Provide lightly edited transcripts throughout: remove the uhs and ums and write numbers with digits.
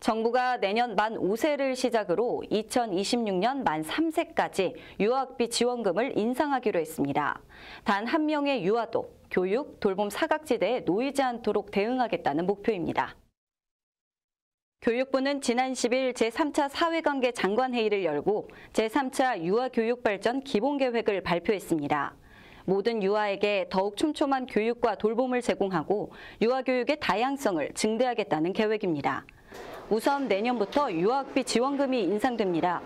정부가 내년 만 5세를 시작으로 2026년 만 3세까지 유아학비 지원금을 인상하기로 했습니다. 단 한 명의 유아도 교육, 돌봄 사각지대에 놓이지 않도록 대응하겠다는 목표입니다. 교육부는 지난 10일 제3차 사회관계 장관회의를 열고 제3차 유아교육발전 기본계획을 발표했습니다. 모든 유아에게 더욱 촘촘한 교육과 돌봄을 제공하고 유아교육의 다양성을 증대하겠다는 계획입니다. 우선 내년부터 유아학비 지원금이 인상됩니다.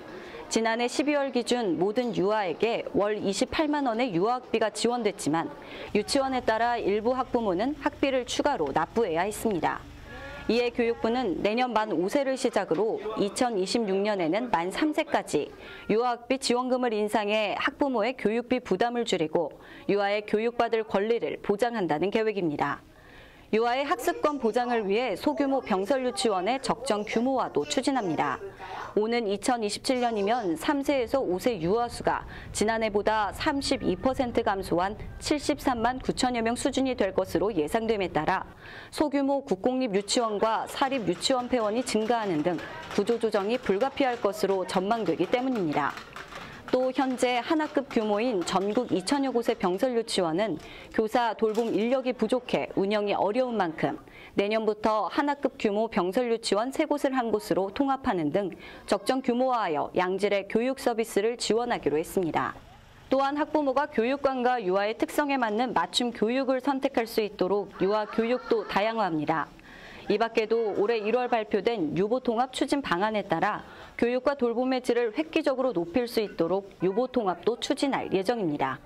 지난해 12월 기준 모든 유아에게 월 28만 원의 유아학비가 지원됐지만 유치원에 따라 일부 학부모는 학비를 추가로 납부해야 했습니다. 이에 교육부는 내년 만 5세를 시작으로 2026년에는 만 3세까지 유아학비 지원금을 인상해 학부모의 교육비 부담을 줄이고 유아의 교육받을 권리를 보장한다는 계획입니다. 유아의 학습권 보장을 위해 소규모 병설유치원의 적정 규모화도 추진합니다. 오는 2027년이면 3세에서 5세 유아 수가 지난해보다 32% 감소한 73만 9천여 명 수준이 될 것으로 예상됨에 따라 소규모 국공립 유치원과 사립 유치원 폐원이 증가하는 등 구조조정이 불가피할 것으로 전망되기 때문입니다. 또 현재 한 학급 규모인 전국 2천여 곳의 병설유치원은 교사 돌봄 인력이 부족해 운영이 어려운 만큼 내년부터 한 학급 규모 병설유치원 3곳을 한 곳으로 통합하는 등 적정 규모화하여 양질의 교육 서비스를 지원하기로 했습니다. 또한 학부모가 교육관과 유아의 특성에 맞는 맞춤 교육을 선택할 수 있도록 유아 교육도 다양화합니다. 이 밖에도 올해 1월 발표된 유보통합 추진 방안에 따라 교육과 돌봄의 질을 획기적으로 높일 수 있도록 유보통합도 추진할 예정입니다.